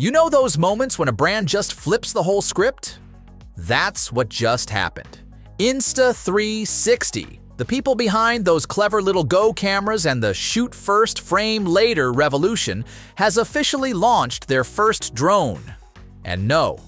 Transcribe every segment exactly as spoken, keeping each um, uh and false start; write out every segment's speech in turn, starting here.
You know those moments when a brand just flips the whole script? That's what just happened. Insta three sixty, the people behind those clever little Go cameras and the shoot first, frame later revolution, has officially launched their first drone. And no,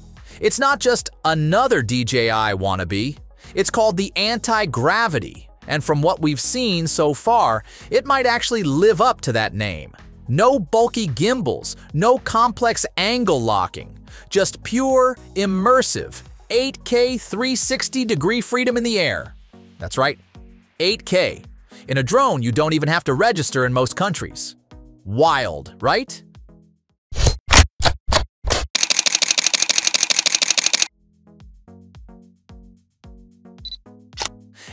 it's not just another D J I wannabe. It's called the Antigravity, and from what we've seen so far, it might actually live up to that name. No bulky gimbals, no complex angle locking, just pure, immersive, eight K three sixty degree freedom in the air. That's right, eight K. In a drone, you don't even have to register in most countries. Wild, right?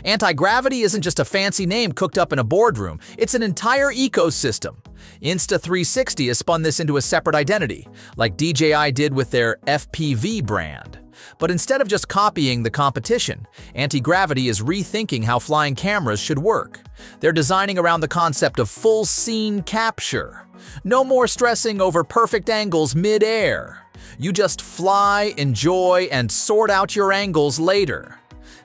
Antigravity isn't just a fancy name cooked up in a boardroom, it's an entire ecosystem. Insta three sixty has spun this into a separate identity, like D J I did with their F P V brand. But instead of just copying the competition, Antigravity is rethinking how flying cameras should work. They're designing around the concept of full scene capture. No more stressing over perfect angles mid-air. You just fly, enjoy, and sort out your angles later.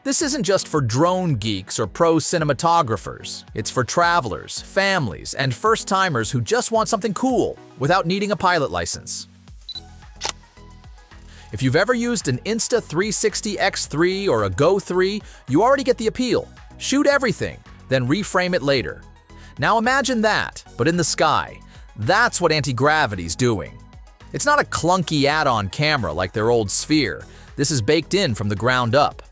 This isn't just for drone geeks or pro cinematographers. It's for travelers, families, and first-timers who just want something cool without needing a pilot license. If you've ever used an Insta three sixty X three or a Go three, you already get the appeal. Shoot everything, then reframe it later. Now imagine that, but in the sky. That's what Antigravity's doing. It's not a clunky add-on camera like their old Sphere. This is baked in from the ground up.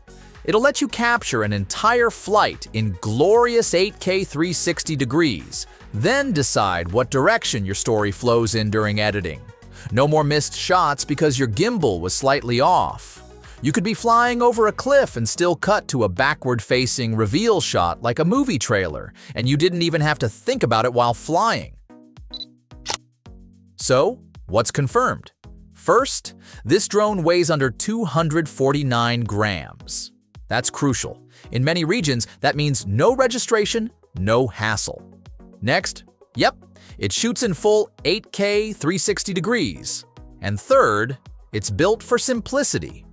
It'll let you capture an entire flight in glorious eight K three sixty degrees, then decide what direction your story flows in during editing. No more missed shots because your gimbal was slightly off. You could be flying over a cliff and still cut to a backward-facing reveal shot like a movie trailer, and you didn't even have to think about it while flying. So, what's confirmed? First, this drone weighs under two hundred forty-nine grams. That's crucial. In many regions, that means no registration, no hassle. Next, yep, it shoots in full eight K three sixty degrees. And third, it's built for simplicity.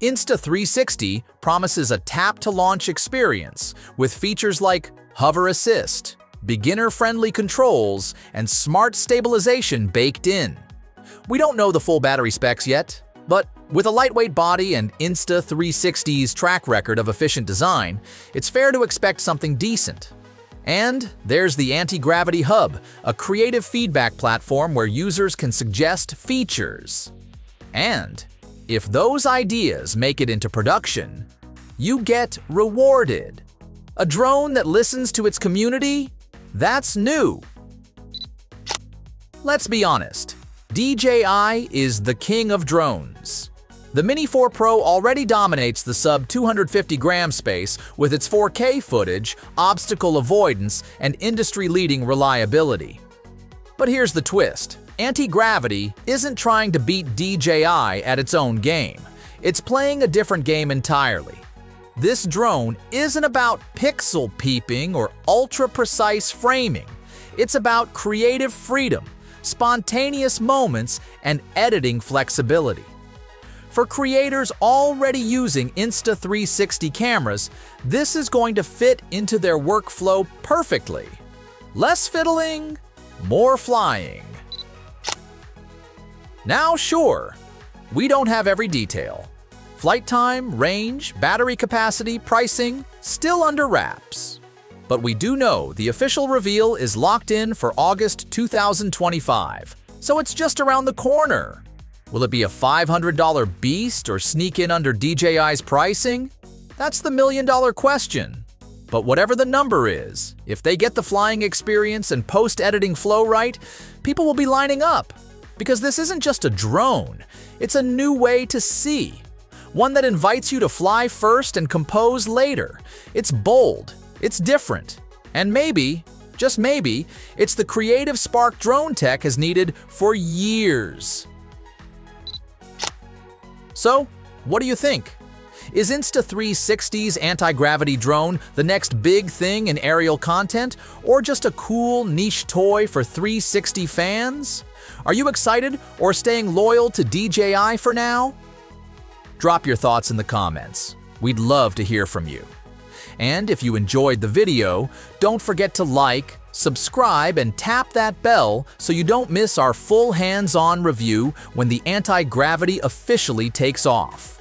Insta three sixty promises a tap-to-launch experience with features like hover assist, beginner-friendly controls, and smart stabilization baked in. We don't know the full battery specs yet, but with a lightweight body and Insta three sixty's track record of efficient design, it's fair to expect something decent. And there's the Antigravity Hub, a creative feedback platform where users can suggest features. And if those ideas make it into production, you get rewarded. A drone that listens to its community? That's new. Let's be honest. D J I is the king of drones. The Mini four Pro already dominates the sub two hundred fifty gram space with its four K footage, obstacle avoidance, and industry-leading reliability. But here's the twist. Antigravity isn't trying to beat D J I at its own game. It's playing a different game entirely. This drone isn't about pixel peeping or ultra-precise framing. It's about creative freedom, spontaneous moments, and editing flexibility. For creators already using Insta three sixty cameras, this is going to fit into their workflow perfectly. Less fiddling, more flying. Now sure, we don't have every detail. Flight time, range, battery capacity, pricing, still under wraps. But we do know the official reveal is locked in for August two thousand twenty-five, so it's just around the corner. Will it be a five hundred dollar beast or sneak in under D J I's pricing? That's the million-dollar question. But whatever the number is, if they get the flying experience and post-editing flow right, people will be lining up. Because this isn't just a drone, it's a new way to see. One that invites you to fly first and compose later. It's bold. It's different. And maybe, just maybe, it's the creative spark drone tech has needed for years. So, what do you think? Is Insta three sixty's anti-gravity drone the next big thing in aerial content, or just a cool niche toy for three sixty fans? Are you excited or staying loyal to D J I for now? Drop your thoughts in the comments. We'd love to hear from you. And if you enjoyed the video, don't forget to like, subscribe, and tap that bell so you don't miss our full hands-on review when the anti-gravity officially takes off.